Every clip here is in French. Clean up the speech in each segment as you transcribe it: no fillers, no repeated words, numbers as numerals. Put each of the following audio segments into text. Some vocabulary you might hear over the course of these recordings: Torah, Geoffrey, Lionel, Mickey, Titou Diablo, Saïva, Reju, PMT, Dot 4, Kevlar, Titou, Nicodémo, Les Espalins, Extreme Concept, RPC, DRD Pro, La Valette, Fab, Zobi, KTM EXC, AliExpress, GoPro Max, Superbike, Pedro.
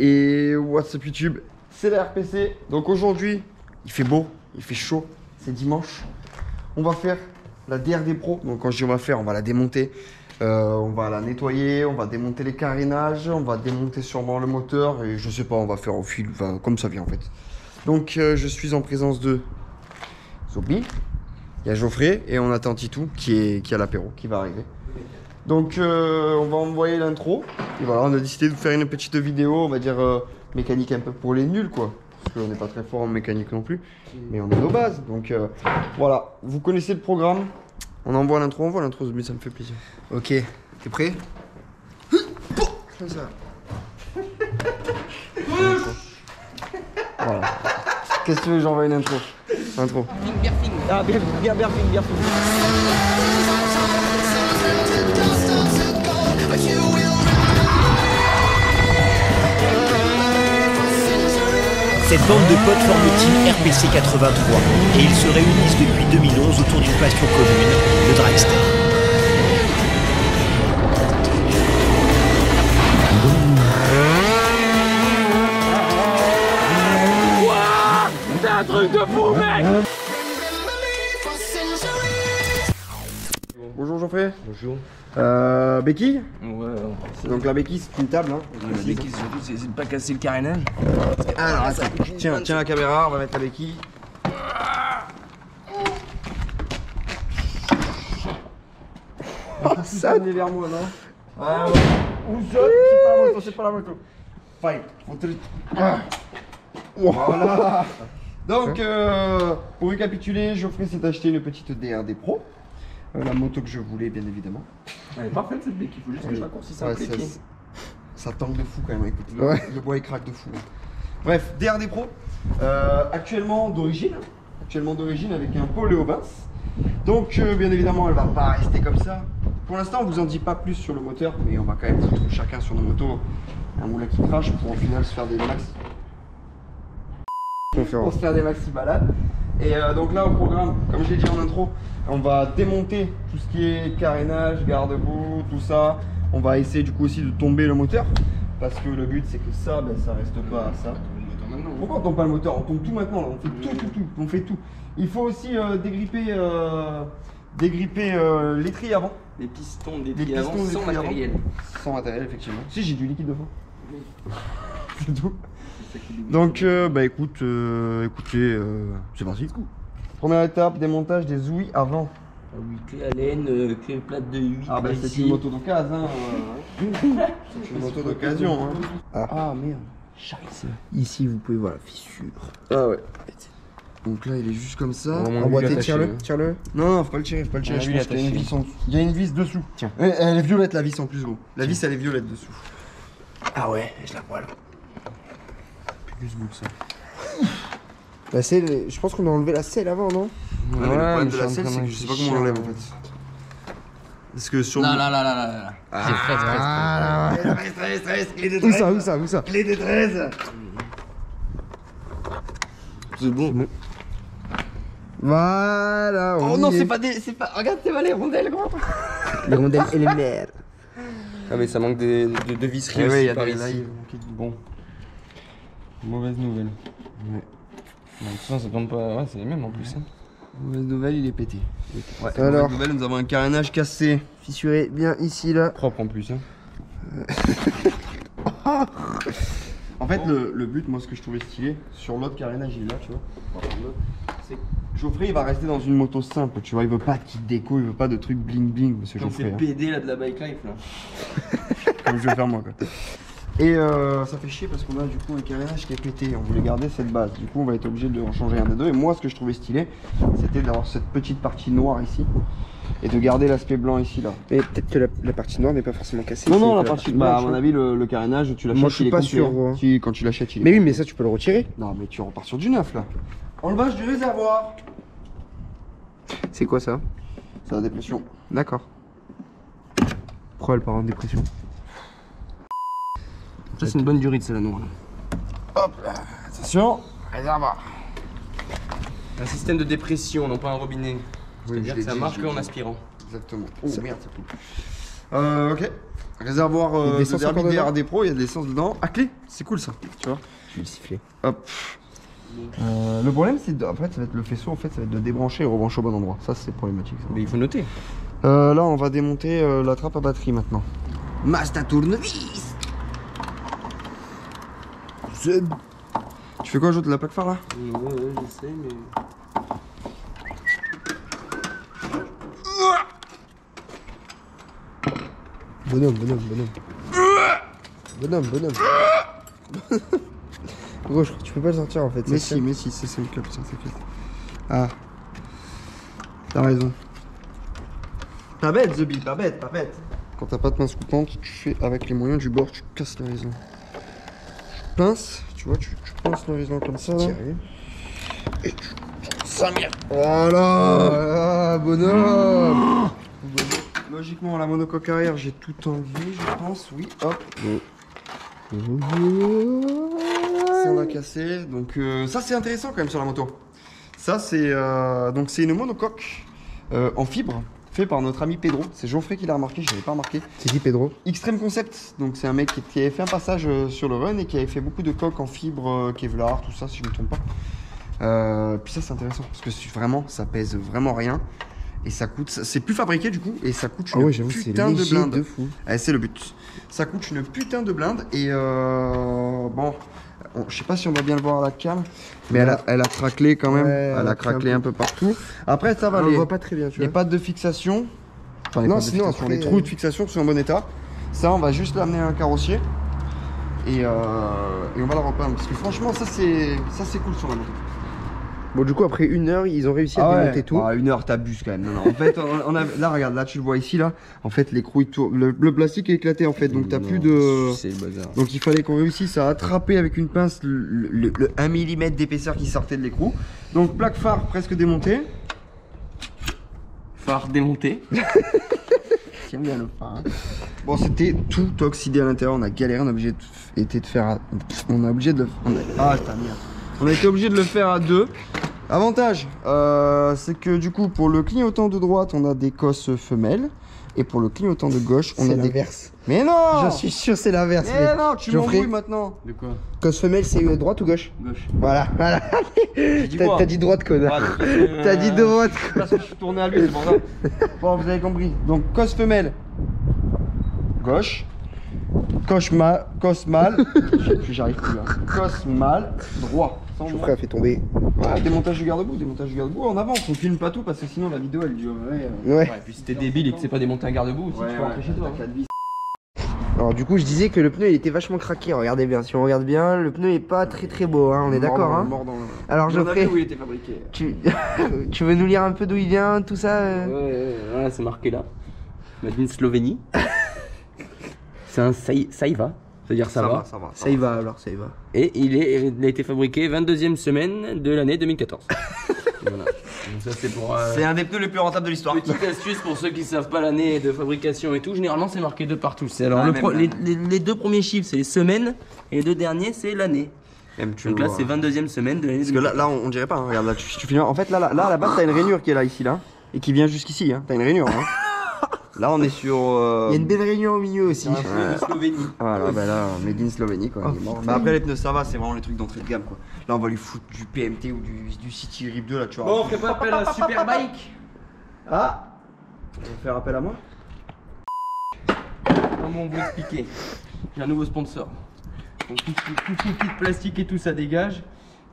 Et what's up YouTube, c'est la RPC. Donc aujourd'hui, il fait beau, il fait chaud, c'est dimanche. On va faire la DRD Pro. Donc quand je dis on va faire, on va la démonter. On va la nettoyer, on va démonter les carénages, on va démonter sûrement le moteur. Et je sais pas, on va faire au fil, enfin, comme ça vient en fait. Donc je suis en présence de Zobi. Il y a Geoffrey et on attend Titou qui a l'apéro, qui va arriver. Donc on va envoyer l'intro. Et voilà, on a décidé de faire une petite vidéo, on va dire mécanique un peu pour les nuls quoi. Parce qu'on n'est pas très fort en mécanique non plus. Mais on a nos bases. Donc voilà, vous connaissez le programme. On envoie l'intro, mais ça me fait plaisir. Ok, t'es prêt? Comme ça. Voilà. Qu'est-ce que tu veux, j'envoie une intro? Intro. Ah, bien. Cette bande de potes forme le team RPC 83 et ils se réunissent depuis 2011 autour d'une passion commune, le dragster. Wouah, c'est un truc de fou mec. Bonjour Geoffrey. Bonjour. Béquille? Ouais. Donc la béquille c'est une table hein. La béquille surtout c'est de pas casser le carénage. Alors attends, tiens la caméra, on va mettre la béquille. Oh ça est vers moi non? Ouais. Ou je, c'est pas la moto. Fight, on te... Voilà. Donc pour récapituler, Geoffrey s'est acheté une petite DRD Pro. La moto que je voulais bien évidemment. Elle est parfaite cette béquille, il faut juste que je raccourcisse un peu les pieds. Ça tente de fou quand même, écoute. Ouais. Le bois il craque de fou. Bref, DRD Pro, actuellement d'origine avec un pot Léo Vince. Donc bien évidemment elle va pas rester comme ça. Pour l'instant on vous en dit pas plus sur le moteur, mais on va quand même foutre chacun sur nos motos un moulin qui crache pour au final se faire des maxi. Pour se faire des maxi balades. Et donc là au programme, comme je l'ai dit en intro, on va démonter tout ce qui est carénage, garde-boue, tout ça. On va essayer du coup aussi de tomber le moteur. Parce que le but c'est que ça, ben, ça reste pas à ça. Pourquoi on tombe pas le moteur? On tombe tout maintenant, là. On fait tout. Il faut aussi dégripper l'étrier avant. Les pistons d'étrier avant, sans matériel. Sans matériel effectivement. Si j'ai du liquide de fond. C'est tout. Donc bah écoute, écoutez, c'est parti. Première étape, démontage des ouïes avant. Ah oui, clé Allen, clé plate de 8. Ah bah c'est une moto d'occasion hein. C'est une moto d'occasion hein. Ah merde. Charisse. Ici vous pouvez voir la fissure. Ah ouais. Donc là il est juste comme ça. En boîte, tire-le. Non, faut pas le tirer, Je pense qu'il y a une vis en dessous. Il y a une vis dessous. Tiens. Elle est violette la vis en plus gros. La vis elle est violette dessous. Ah ouais, je la poêle. Ça. La selle, je pense qu'on a enlevé la selle avant, non? Ouais, mais le problème de la selle, c'est que je sais pas comment on l'enlève en fait. Parce que sur. Non, non, non, non, non. Ah, c'est stress. Clé de 13. Où ça? Clé de 13. C'est bon. Voilà. Oh non, c'est pas des. Regarde, c'est pas les rondelles, gros. Les rondelles et les merdes. Ah, mais ça manque de visseries aussi. Ouais, il y a des lives. Bon. Mauvaise nouvelle. Ouais. Mais de toute façon, ça tombe pas. Ouais, c'est les mêmes en plus. Hein. Mauvaise nouvelle, il est pété. Ouais. Alors, mauvaise nouvelle, nous avons un carénage cassé. Fissuré bien ici là. Propre en plus. Hein. En fait, le but, moi, ce que je trouvais stylé sur l'autre carénage, il est là, tu vois. C'est Geoffrey, il va rester dans une moto simple, tu vois. Il veut pas de petite déco, il veut pas de trucs bling bling, monsieur Geoffrey. C'est PD là de la bike life là. Comme je vais faire moi quoi. Et ça fait chier parce qu'on a du coup un carénage qui est pété, on voulait garder cette base, du coup on va être obligé de en changer un des deux. Et moi ce que je trouvais stylé, c'était d'avoir cette petite partie noire ici et de garder l'aspect blanc ici là. Et peut-être que la partie noire n'est pas forcément cassée. Non non, la partie noire, bah, à mon avis le carénage tu l'achètes. Moi je suis pas sûr. Quand tu l'achètes il est. Mais oui mais ça tu peux le retirer. Non mais tu repars sur du neuf là. Enlevage du réservoir. C'est quoi ça? C'est la dépression. D'accord. Pourquoi elle part en dépression? Ça c'est une bonne durite celle-là noire. Hop là, attention, réservoir. Un système de dépression, non pas un robinet. C'est-à-dire que ça marche qu'en aspirant. Exactement. Oh merde, ça coule. Ok. Réservoir de derby DRD Pro, il y a de l'essence dedans. Ah, clé, c'est cool ça, tu vois. Je vais le siffler. Hop. Le problème, c'est en fait, ça va être le faisceau, en fait, ça va être de débrancher et rebrancher au bon endroit. Ça, c'est problématique. Ça. Mais il faut noter. Là, on va démonter la trappe à batterie maintenant. Master tournevis. Tu fais quoi, Joe, de la plaque phare là? Ouais, j'essaie, mais. Bonhomme, bonhomme, bonhomme. Bonhomme, bonhomme. Gros, je crois que tu peux pas le sortir en fait. Mais si, c'est le cap, ça t'inquiète. Ah. T'as raison. Pas bête, Zobi, pas bête, pas bête. Quand t'as pas de pince coupante, tu fais avec les moyens du bord, tu casses l'horizon. Tu pinces, tu vois, tu pinces l'horizon comme ça. Là. Et tu. Ça merde. Voilà, voilà, bonhomme. Logiquement, la monocoque arrière, j'ai tout enlevé, je pense, oui, hop. Ça, on a cassé, donc ça, c'est intéressant quand même sur la moto. Ça, c'est une monocoque en fibre, fait par notre ami Pedro. C'est Geoffrey qui l'a remarqué, je ne l'avais pas remarqué. C'est qui, Pedro? Extreme Concept, donc c'est un mec qui avait fait un passage sur le run et qui avait fait beaucoup de coques en fibre, Kevlar, tout ça, si je ne me trompe pas. Puis ça, c'est intéressant, parce que vraiment, ça pèse vraiment rien. Et ça coûte, c'est plus fabriqué du coup, et ça coûte une putain de blinde. De fou. Ah, c'est le but. Ça coûte une putain de blinde, et bon, je sais pas si on va bien le voir à la cam, mais elle a craquelé quand même. Ouais, elle a craquelé un peu partout. Après, ça va, on les voit pas très bien, tu vois. Les pattes de fixation, enfin, les, non, sinon, de fixation, après, les trous de fixation sont en bon état. Ça, on va juste l'amener à un carrossier, et on va la repeindre, parce que franchement, ça c'est cool sur la moto. Bon, du coup, après une heure, ils ont réussi à démonter tout. Ah, une heure, t'abuses quand même. Non, non. En fait, là, regarde, là, tu le vois ici, là. En fait, l'écrou, il tourne. Le plastique est éclaté, en fait. Donc, t'as plus de. C'est le bazar. Donc, il fallait qu'on réussisse à attraper avec une pince le 1 mm d'épaisseur qui sortait de l'écrou. Donc, plaque phare presque démontée. Phare démonté. J'aime bien le phare. Hein. Bon, c'était tout oxydé à l'intérieur. On a galéré, on a obligé de faire. On a obligé de. Ah, t'as merde. On a été obligé de le faire à deux. Avantage, c'est que du coup, pour le clignotant de droite, on a des cosses femelles. Et pour le clignotant de gauche, on a des... l'inverse. Mais non, je suis sûr, c'est l'inverse. Mais non, tu m'embrouilles maintenant. De quoi? Cosse femelle, c'est droite ou gauche? Gauche. Voilà, voilà. T'as dit droite, connard. T'as dit droite. Parce que je suis tourné à lui, c'est pour ça. Bon, vous avez compris. Donc, cosse femelle, gauche. Cosse mâle, j'arrive plus là. Cosse mâle, droit. Geoffrey a fait tomber. Ouais, démontage du garde-boue, en avance. On filme pas tout parce que sinon la vidéo elle dure. Ouais. Et puis si t'es débile et que tu sais pas démonter un garde-boue, si tu peux rentrer chez toi. Alors du coup je disais que le pneu il était vachement craqué. Regardez bien, si on regarde bien, le pneu est pas très très beau. Hein. On est d'accord. Hein. Alors Geoffrey, où il était fabriqué. Tu veux nous lire un peu d'où il vient, tout ça? Ouais, c'est marqué là. Madine Slovénie. C'est un Saïva, c'est-à-dire ça va. Saïva, alors Saïva. Et il a été fabriqué 22e semaine de l'année 2014. Voilà. Donc ça c'est pour. C'est un des pneus les plus rentables de l'histoire. Petite astuce pour ceux qui ne savent pas l'année de fabrication et tout. Généralement c'est marqué de partout. Alors les deux premiers chiffres c'est les semaines et les deux derniers c'est l'année. Donc là c'est 22e semaine de l'année. Parce que là on dirait pas. Hein. Regarde là, tu finis. En fait là à la base t'as une rainure qui est là ici là et qui vient jusqu'ici. Hein. T'as une rainure. Hein. Là on est sur... Il y a une belle réunion au milieu aussi. Made in Slovénie. Voilà, bah là, Made in Slovénie quoi. Oh, bah après les pneus ça va, c'est vraiment les trucs d'entrée de gamme quoi. Là on va lui foutre du PMT ou du City Rip 2 là tu vois. Bon on fait pas appel à Superbike. Ah. On va faire appel à moi. Comment vous expliquer? J'ai un nouveau sponsor. Donc tout plastique et tout ça dégage.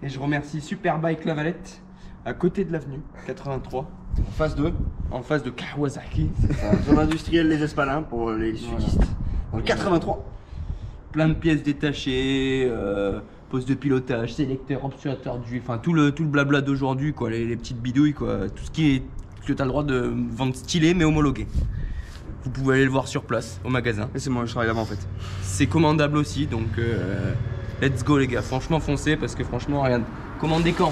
Et je remercie Superbike La Valette. À côté de l'avenue 83, en face de Kawasaki, zone industrielle Les Espalins pour les sudistes. Dans le 83, plein de pièces détachées, poste de pilotage, sélecteur, obturateur du, enfin tout le blabla d'aujourd'hui quoi, les petites bidouilles quoi, tout ce qui est que tu as le droit de vendre stylé mais homologué. Vous pouvez aller le voir sur place au magasin. Et c'est moi je travaille là-bas en fait. C'est commandable aussi donc let's go les gars, franchement foncez parce que franchement rien. Commandez quand?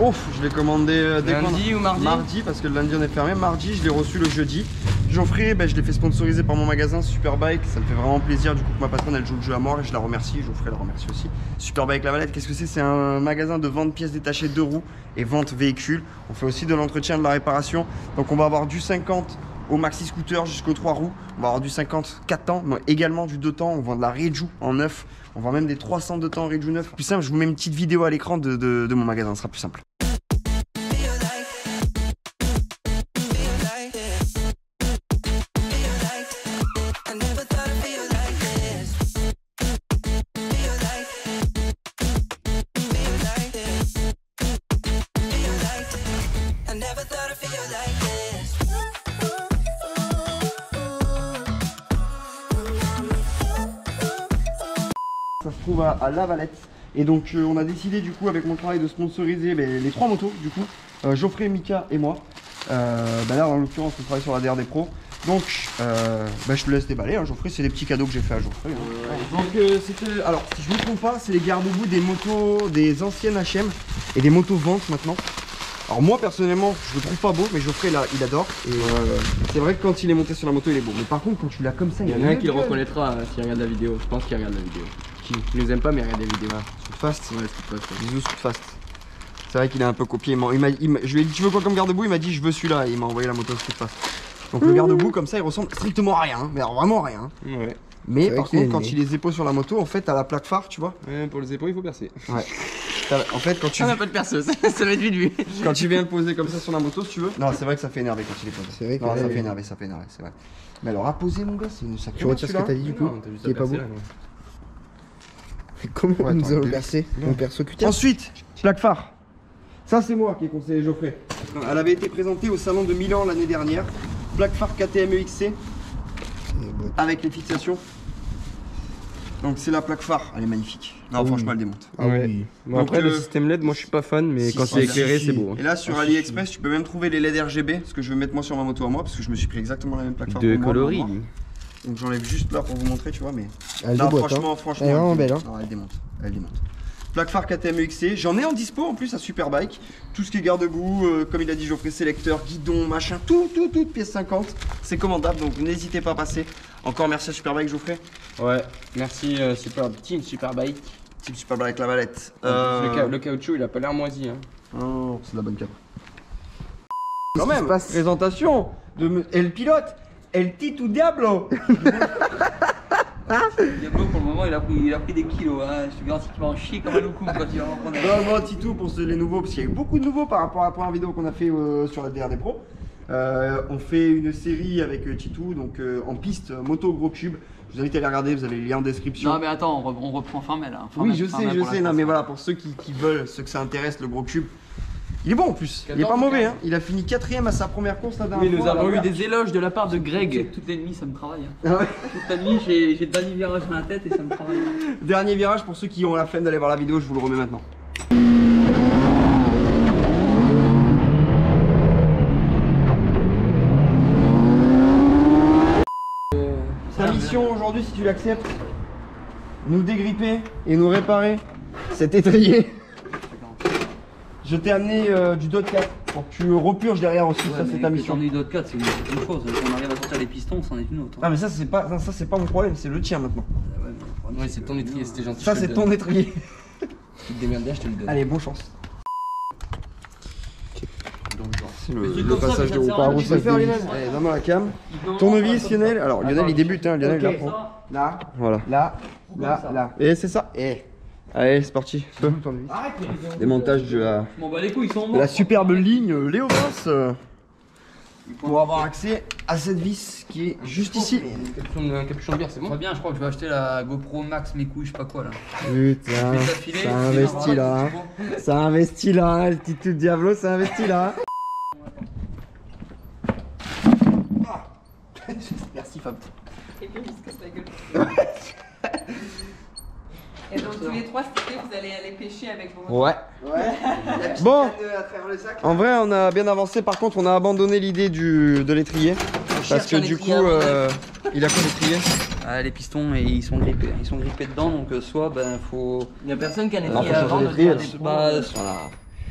Ouf, je l'ai commandé lundi ou mardi. Mardi, parce que le lundi on est fermé. Mardi, je l'ai reçu le jeudi. Geoffrey, je l'ai fait sponsoriser par mon magasin Superbike. Ça me fait vraiment plaisir. Du coup, que ma patronne elle joue le jeu à mort et je la remercie. Geoffrey la remercie aussi. Superbike La Valette, qu'est-ce que c'est? C'est un magasin de vente pièces détachées de roues et vente véhicules. On fait aussi de l'entretien, de la réparation. Donc, on va avoir du 50 au maxi scooter jusqu'aux 3 roues. On va avoir du 54 temps, mais également du 2 temps. On vend de la Reju en neuf. On vend même des 300 de temps en Reju neuf. Plus simple, je vous mets une petite vidéo à l'écran de mon magasin, ce sera plus simple. Ça se trouve à La Valette. Et donc on a décidé du coup avec mon travail de sponsoriser les 3 motos du coup, Geoffrey, Mika et moi. Là en l'occurrence on travaille sur la DRD Pro. Donc je te laisse déballer hein, Geoffrey, c'est des petits cadeaux que j'ai fait à Geoffrey. C'était, alors si je ne me trompe pas, c'est les garde-boue des motos, des anciennes HM et des motos ventes maintenant. Alors moi personnellement je le trouve pas beau, mais Geoffrey là, il adore et c'est vrai que quand il est monté sur la moto il est beau, mais par contre quand tu l'as comme ça, il y en a un qui le reconnaîtra s'il regarde la vidéo, je pense qu'il regarde la vidéo. Qui nous aime pas mais regarde les vidéos. Ah, Scootfast. Ouais, Scootfast. Bisous Scootfast. C'est vrai qu'il a un peu copié, je lui ai dit tu veux quoi comme garde-boue, il m'a dit je veux celui-là et il m'a envoyé la moto Scootfast. Donc le garde-boue comme ça il ressemble strictement à rien, mais alors vraiment à rien. Ouais. Mais par contre quand il les épaules sur la moto en fait t'as la plaque phare tu vois. Ouais, pour les épaules il faut percer. Ouais. En fait, quand tu. On n'a pas de perceuse, ça va être lui. Quand tu viens le poser comme ça sur la moto, si tu veux. Non, c'est vrai que ça fait énerver quand il est posé. C'est vrai que non, ça fait énerver, c'est vrai. Mais alors, à poser, mon gars, c'est une sacrée. Tu retires ce que t'as dit du coup. Il est pas beau. Comment nous allons percer mon perso QTM. Ensuite, plaque phare. Ça, c'est moi qui ai conseillé Geoffrey. Elle avait été présentée au salon de Milan l'année dernière. Plaque phare KTM EXC. Avec les fixations. Donc c'est la plaque phare, elle est magnifique. Non, franchement, elle démonte. Ah oui. Bon, donc, après, le système LED, moi je suis pas fan, mais quand c'est éclairé, c'est beau. Hein. Et là, sur AliExpress, tu peux même trouver les LED RGB, ce que je vais mettre moi sur ma moto à moi, parce que je me suis pris exactement la même plaque phare. De coloris. Donc j'enlève juste là pour vous montrer, tu vois, mais. Elle là, déboîte, franchement, hein. Franchement. Elle est vraiment belle, hein. Non, elle démonte, elle démonte. Plaque phare KTM EXC, j'en ai en dispo en plus à Superbike. Tout ce qui est garde-boue, comme il a dit Geoffrey, sélecteur, guidon, machin, tout, pièce 50. C'est commandable, donc n'hésitez pas à passer. Encore merci à Superbike, Geoffrey. Ouais, merci Team Superbike. Team Superbike La Valette. Le caoutchouc, il a pas l'air moisi. Hein. Oh, c'est de la bonne cape. Quand même, présentation de El Pilote, El Titou Diablo. Diablo pour le moment il a pris des kilos, hein. Je te garantis qu'il va en chier comme un loup quand il va en prendre. Bon, Titou pour les nouveaux, parce qu'il y a eu beaucoup de nouveaux par rapport à la première vidéo qu'on a fait sur la DRD Pro. On fait une série avec Titou, donc en piste, moto gros cube. Je vous invite à les regarder, vous avez les liens en description. Non mais attends, on reprend fin mai là. Oui je sais, non mais voilà, pour ceux qui veulent, ceux que ça intéresse, le gros cube. Il est bon en plus, il est pas mauvais, hein. Il a fini 4ème à sa première course la dernière fois. Mais nous avons eu des éloges de la part de Greg. Toute la nuit ça me travaille. Hein. Ah ouais. Toute la nuit j'ai le dernier virage dans la tête et ça me travaille. Hein. Dernier virage pour ceux qui ont la flemme d'aller voir la vidéo, je vous le remets maintenant. Ta mission aujourd'hui, si tu l'acceptes, nous dégripper et nous réparer cet étrier. Je t'ai amené du Dot 4 pour que tu repurges derrière aussi, ouais, ça c'est ta mission. Du Dot 4 c'est une chose, on arrive à sortir les pistons, c'en est une autre. Hein. Ah mais ça c'est pas, mon problème, c'est le tien maintenant. Ouais, ouais, c'est ton étrier, c'était gentil. Ça c'est ton étrier. Tu te démerdes bien, je te le donne. Allez, bonne chance. Le passage de roue par roue, ça se dévisse. Allez, donne-moi la cam. Tournevis, Lionel. Alors Lionel il débute, hein, Lionel il apprend. Là, voilà. Là. Et c'est ça. Allez, c'est parti. Démontage de la, superbe ligne Léo Vince pour avoir accès à cette vis qui est juste ici. Un capuchon de bière, c'est bon. Très bien, je crois que je vais acheter la GoPro Max, mes couilles, je sais pas quoi là. Putain, ça investit là. Ça investit là, le Titou Diablo, ça investit là. Merci Fab. Et puis on se casse la gueule. Et donc tous les 3 cet été vous allez aller pêcher avec vos motos. Ouais. Bon, en vrai on a bien avancé, par contre on a abandonné l'idée de l'étrier. Parce que du coup il a quoi l'étrier? Les pistons et ils sont grippés dedans, donc soit faut. Il n'y a personne qui a un étrier avant de faire des bases.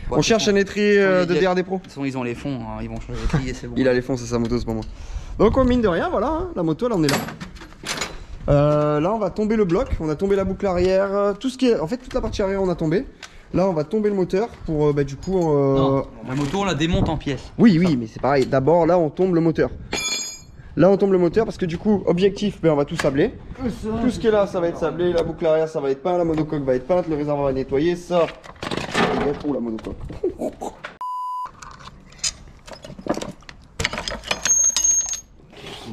On cherche un étrier de DRD Pro. De toute façon ils ont les fonds, hein, ils vont changer l'étrier, c'est bon. Il a les fonds, c'est sa moto, c'est pour moi. Donc mine de rien, voilà, hein, la moto là on est là. Là on va tomber le bloc, on a tombé la boucle arrière, tout ce qui est, en fait toute la partie arrière on a tombé. Là on va tomber le moteur pour du coup. Non, la moto on la démonte en pièces. Oui, mais c'est pareil, d'abord là on tombe le moteur. Là on tombe le moteur parce que du coup objectif ben, on va tout sabler. Tout ce qui est là ça va être sablé, la boucle arrière ça va être peint, la monocoque va être peinte, le réservoir va être nettoyé, ça. Oh la monocoque.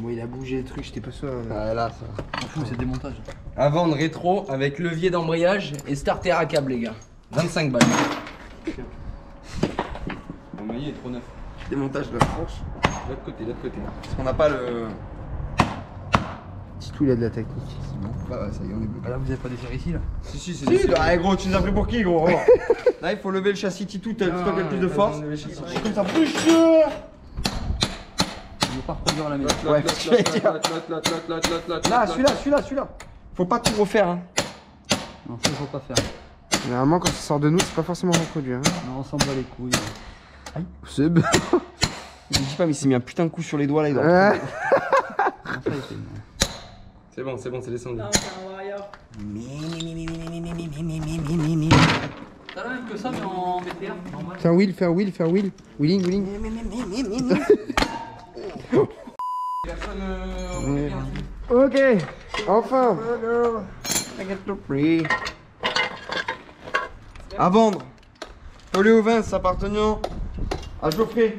Moi il a bougé le truc, j'étais pas sûr. Ah là ça. Fou c'est démontage. À vendre rétro avec levier d'embrayage et starter à câble les gars. 25 balles. Mon maillet est trop neuf. Démontage de la franche. De l'autre côté, de l'autre côté. Parce qu'on n'a pas le. Titou il a de la technique. C'est bon. Bah ouais, ça y est, on est bloqué. Ah là, vous avez pas défaire ici là? Si, si, c'est si. Ah gros, tu nous as pris pour qui gros? Là, il faut lever le châssis Titou, t'as le plus de force. C'est comme ça, je veux pas reproduire la maison. Ouais, là, celui-là. Faut pas tout refaire. Hein. Non, ça, faut pas faire. Normalement, quand ça sort de nous, c'est pas forcément reproduire. Hein. Non, on s'en bat les couilles. Aïe. C'est bon. Je dis pas, mais il s'est mis un putain de coup sur les doigts là. C'est bon, c'est descendu. Non, c'est un warrior. T'as la même que ça, mais en BTR. Faire wheel, faire wheel, faire wheel. Wheeling, wheeling. Personne ouais. Ok, enfin. À vendre au Léo Vince appartenant à Geoffrey.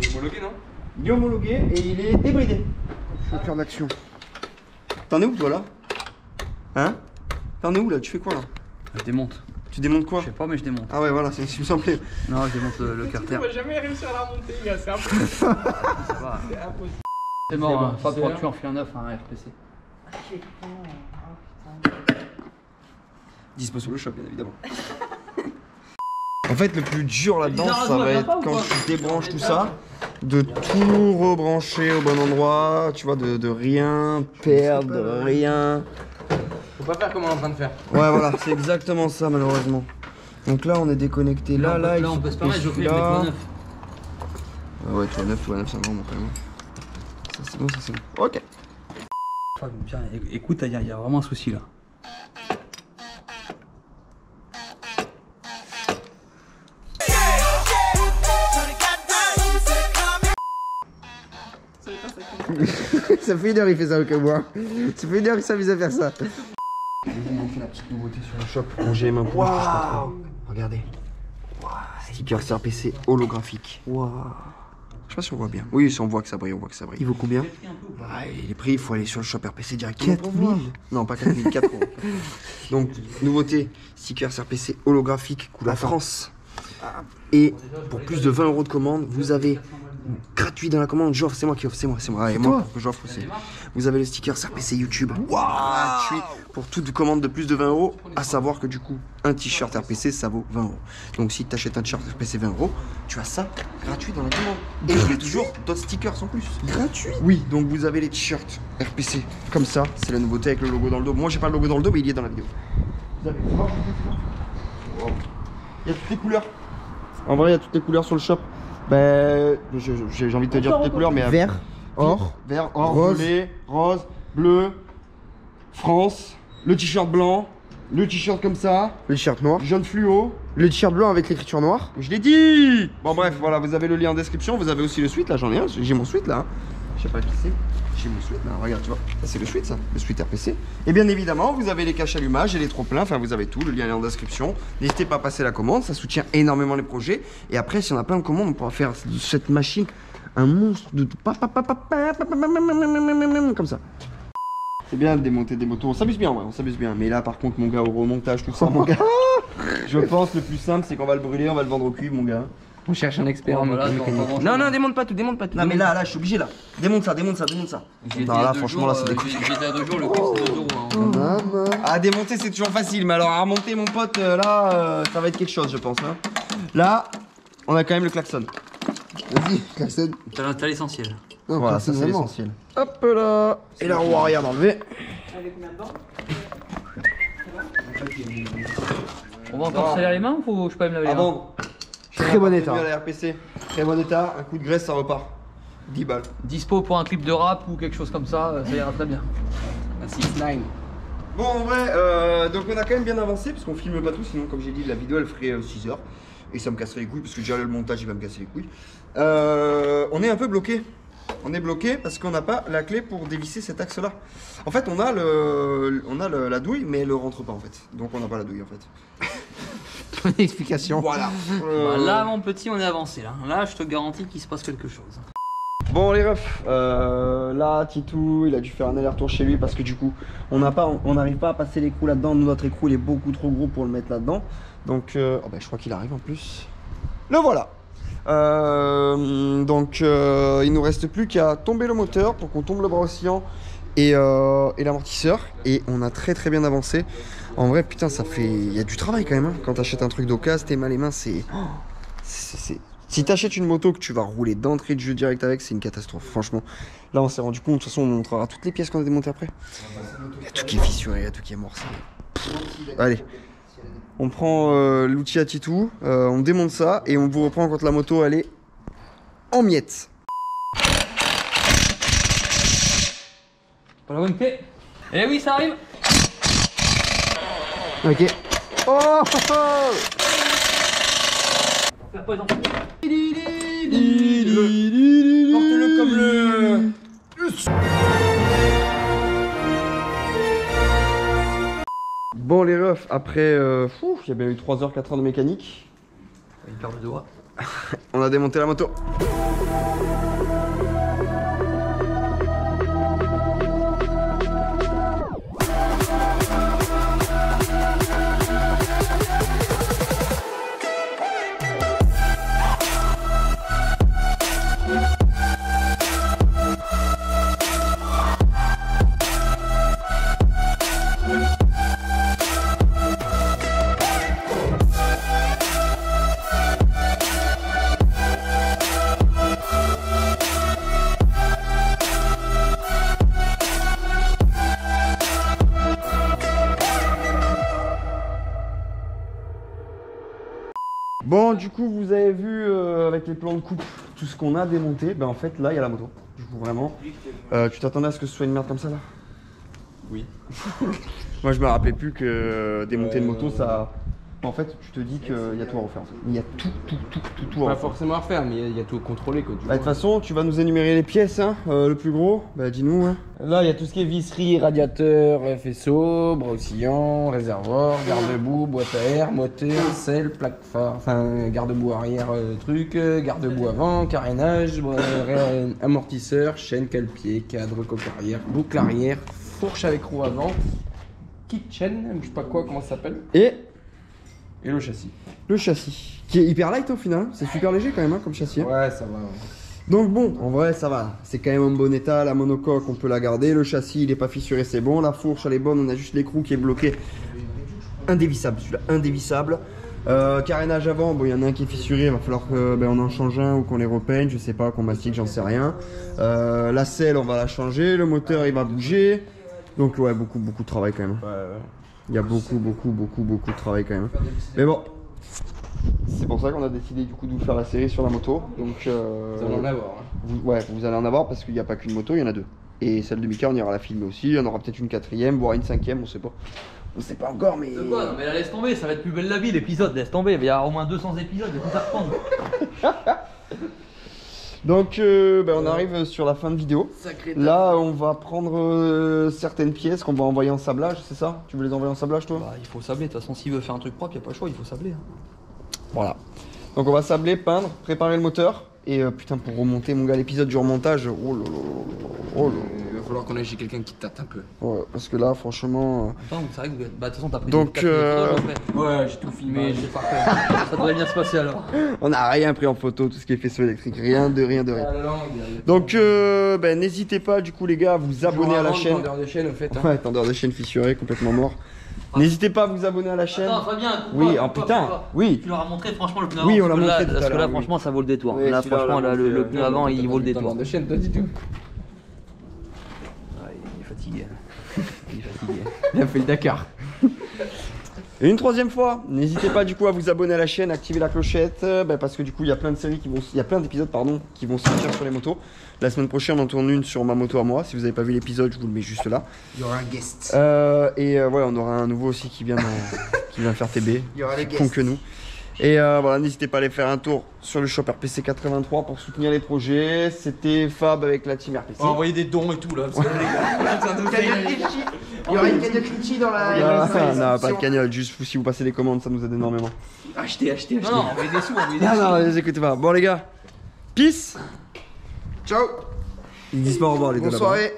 Il est homologué, non? Il est homologué et il est débridé. Je vais faire l'action. T'en es où toi là? Hein? T'en es où là? Tu fais quoi là? Je démonte. Tu démontes quoi? Je sais pas mais je démonte. Ah ouais voilà, c'est ce qui me semblait. Non, je démonte le carter. On va jamais réussir à la remonter gars, c'est impossible. C'est impossible. C'est mort, bon, hein, Fab, tu en fais un 9 à un RPC. Ah putain. Dispo sur le shop bien évidemment. En fait le plus dur là-dedans ça va être quand tu débranches tout ça, de tout rebrancher au bon endroit, tu vois, de rien perdre, rien. Faut pas faire comme on est en train de faire. Ouais voilà, c'est exactement ça malheureusement. Donc là on est déconnecté, là, là, il faut se permettre, je vais faire le 3-9. Ouais 3-9 c'est vraiment quand même. Ça c'est bon, ça c'est bon. Ok. Écoute, il y a vraiment un souci là. Ça fait une heure il fait ça au cas où. Ça fait une heure il s'amuse à faire ça. Je vais vous montrer la petite nouveauté sur le shop. Bon, j'ai même pas. Regardez. Wow. Sticker RPC holographique. Wow. Je sais pas si on voit bien. Oui, si on voit que ça brille, on voit que ça brille. Il vaut combien? Ah, les prix, il faut aller sur le shop RPC directement. 4000. Non, pas 4000, 4 euros. Donc, nouveauté, sticker RPC holographique couleur France. Et pour plus de 20 euros de commande, vous avez gratuit dans la commande, j'offre, c'est moi qui offre, c'est moi. Et moi, j'offre aussi. Vous avez le sticker RPC YouTube, gratuit pour toute commande de plus de 20 euros. À savoir que du coup, un t-shirt RPC, ça vaut 20 euros. Donc si tu achètes un t-shirt RPC 20 euros, tu as ça gratuit dans la commande. Et il y a toujours d'autres stickers en plus. Gratuit. Oui, donc vous avez les t-shirts RPC comme ça. C'est la nouveauté avec le logo dans le dos. Moi, j'ai pas le logo dans le dos, mais il est dans la vidéo. Vous avez. Wow. Il y a toutes les couleurs. En vrai, il y a toutes les couleurs sur le shop. Ben, j'ai envie de te dire toutes les couleurs, mais vert, or, rose, bleu, France, le t-shirt blanc, le t-shirt comme ça, le t-shirt noir, jaune fluo, le t-shirt blanc avec l'écriture noire. Je l'ai dit. Bon bref, voilà, vous avez le lien en description, vous avez aussi le sweat là, j'en ai un, j'ai mon sweat là. Je sais pas qui c'est. J'ai mon sweat là, regarde, tu vois, c'est le sweat ça, le sweat RPC. Et bien évidemment, vous avez les caches allumages et les trop pleins, enfin vous avez tout, le lien est en description. N'hésitez pas à passer la commande, ça soutient énormément les projets. Et après, si on a plein de commandes, on pourra faire de cette machine un monstre de tout. Comme ça. C'est bien de démonter des motos, on s'amuse bien, ouais, on s'amuse bien. Mais là, par contre, mon gars, au remontage, tout ça, mon gars. Je pense le plus simple, c'est qu'on va le brûler, on va le vendre au cuivre, mon gars. On cherche un expert en mécanique. Non, non, démonte pas tout, démonte pas tout. Non, mais là, je suis obligé là. Démonte ça, démonte ça, démonte ça. Non, là, franchement, là, c'est des coups. J'étais à 2 jours, le coup, c'est 2 euros. À démonter, c'est toujours facile, mais alors à remonter, mon pote, là, ça va être quelque chose, je pense. Là, on a quand même le klaxon. Vas-y, klaxon. T'as l'essentiel. Voilà, ça, c'est l'essentiel. Hop là. Et la roue arrière d'enlever. Elle est combien dedans? On va encore salir les mains ou je peux pas me laver les mains? Très bon état. À la RPC. Très bon état, un coup de graisse ça repart. 10 balles. Dispo pour un clip de rap ou quelque chose comme ça, ça ira très bien. Un 6-9. Bon en vrai, donc on a quand même bien avancé parce qu'on filme pas tout, sinon comme j'ai dit la vidéo elle ferait 6 heures. Et ça me casserait les couilles parce que déjà le montage il va me casser les couilles. On est un peu bloqué. on est bloqué parce qu'on n'a pas la clé pour dévisser cet axe là. En fait on a la douille mais elle ne rentre pas en fait, donc on n'a pas la douille en fait. Une explication. Voilà. Là mon petit, on est avancé là. Là je te garantis qu'il se passe quelque chose. Bon les refs, là Titou il a dû faire un aller-retour chez lui parce que du coup on n'arrive pas à passer l'écrou là-dedans. Notre écrou il est beaucoup trop gros pour le mettre là-dedans. Donc oh, bah, je crois qu'il arrive en plus. Le voilà. Donc il nous reste plus qu'à tomber le moteur pour qu'on tombe le bras oscillant et l'amortisseur, et on a très bien avancé. En vrai putain ça fait, il y a du travail quand même hein. Quand t'achètes un truc d'occasion, t'es mal les mains, c'est... Si t'achètes une moto que tu vas rouler d'entrée de jeu direct avec, c'est une catastrophe franchement. Là on s'est rendu compte, de toute façon on montrera toutes les pièces qu'on a démontées après. Il y a tout qui est fissuré, il y a tout qui est mort ça. Allez, on prend l'outil à Titou, on démonte ça et on vous reprend quand la moto elle est en miettes. Pas la bonne clé. Eh oui, ça arrive. Ok. Oh, oh, oh. Porte-le comme le... Bon les refs, après... il y a bien eu 3 h, 4 heures de mécanique. Une paire de doigts. On a démonté la moto. Bon, du coup, vous avez vu avec les plans de coupe, tout ce qu'on a démonté, ben en fait, là, il y a la moto. Du coup, vraiment. Tu t'attendais à ce que ce soit une merde comme ça, là? Oui. Moi, je me rappelais plus que démonter une moto, ça... En fait, tu te dis qu'il y a tout à refaire. En fait. Il y a tout à refaire. Pas forcément à refaire, mais il y a tout à contrôler. De toute façon, tu vas nous énumérer les pièces, hein, le plus gros. Bah, dis-nous. Hein. Là, il y a tout ce qui est visserie, radiateur, faisceau, bras oscillant, réservoir, garde-boue, boîte à air, moteur, selle, plaque phare, enfin, garde-boue arrière, truc, garde-boue avant, carénage, amortisseur, chaîne, cale-pied, cadre, coque arrière, boucle arrière, fourche avec roue avant, kitchen, je sais pas quoi, comment ça s'appelle. Et le châssis. Le châssis, qui est hyper light au final, c'est super léger quand même hein, comme châssis. Hein. Ouais, ça va. Ouais. Donc bon, en vrai ça va, c'est quand même en bon état, la monocoque on peut la garder, le châssis il est pas fissuré c'est bon, la fourche elle est bonne, on a juste l'écrou qui est bloqué. Indévissable celui-là, indévissable. Carénage avant, bon il y en a un qui est fissuré, il va falloir qu'on en change un ou qu'on les repeigne, je sais pas, qu'on mastique, j'en sais rien. La selle on va la changer, le moteur il va bouger, donc ouais beaucoup de travail quand même. Ouais, ouais. Il y a beaucoup de travail quand même. Mais bon, c'est pour ça qu'on a décidé du coup de vous faire la série sur la moto. Donc, vous allez en avoir. Hein. Ouais, vous allez en avoir parce qu'il n'y a pas qu'une moto, il y en a 2. Et celle de Mickey, on ira la filmer aussi. Il y en aura peut-être une 4e, voire une 5e, on sait pas. On sait pas encore, mais. C'est quoi? Non, mais la laisse tomber, ça va être plus belle la vie l'épisode, laisse tomber. Il y a au moins 200 épisodes, il y a tout à reprendre. Donc on arrive sur la fin de vidéo. Là on va prendre certaines pièces qu'on va envoyer en sablage, c'est ça? Tu veux les envoyer en sablage toi? Bah, il faut sabler, de toute façon s'il veut faire un truc propre, il n'y a pas le choix, il faut sabler. Hein. Voilà. Donc on va sabler, peindre, préparer le moteur. Et putain pour remonter mon gars l'épisode du remontage, oh là là, oh là. Il va falloir qu'on aille chez quelqu'un qui tâte un peu. Ouais, parce que là franchement... Attends, c'est vrai que de toute façon t'as pris donc, des ouais, j'ai tout filmé, j'ai parfait. Ça devrait bien se passer alors. On n'a rien pris en photo, tout ce qui est faisceau électrique, rien. Donc n'hésitez pas du coup les gars à vous abonner à la chaîne. Tendeur de chaîne au fait. Hein. Ouais, tendeur de chaîne fissuré, complètement mort. N'hésitez pas à vous abonner à la chaîne. Attends, Fabien, oui, oh putain, oui. Tu leur as montré franchement le pneu avant. Oui, on l'a montré. Parce que là, franchement, ça vaut le détour. Là, franchement, le pneu avant, il vaut le détour. De chaîne, toi, dis tout. Ah, il est fatigué. Il est fatigué. Il a fait le Dakar. Et une 3e fois, n'hésitez pas du coup à vous abonner à la chaîne, activer la clochette, parce que du coup il y a plein de séries qui vont, il y a plein d'épisodes pardon, qui vont sortir sur les motos. La semaine prochaine on tourne une sur ma moto à moi. Si vous n'avez pas vu l'épisode, je vous le mets juste là. Il y aura un guest. On aura un nouveau aussi qui vient faire TB. Il y aura les guests. Font que nous. Et voilà, n'hésitez pas à aller faire un tour sur le shop RPC 83 pour soutenir les projets. C'était Fab avec la team RPC. Envoyez des dons et tout là. Parce que il y aura une cagnotte Litchi dans la... Non, pas de cagnotte, juste si vous passez des commandes, ça nous aide énormément. Achetez, achetez, achetez. Non, envoyez des sous, envoyez des sous. Non, non, les écoutez pas. Bon les gars, peace. Ciao. Ils disent pas au revoir les deux là-bas. Bonne soirée.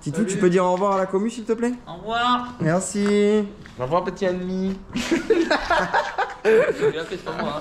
Titou, tu peux dire au revoir à la commu s'il te plaît? Au revoir. Merci. Au revoir petit ami. C'est bien fait, c'est pas moi.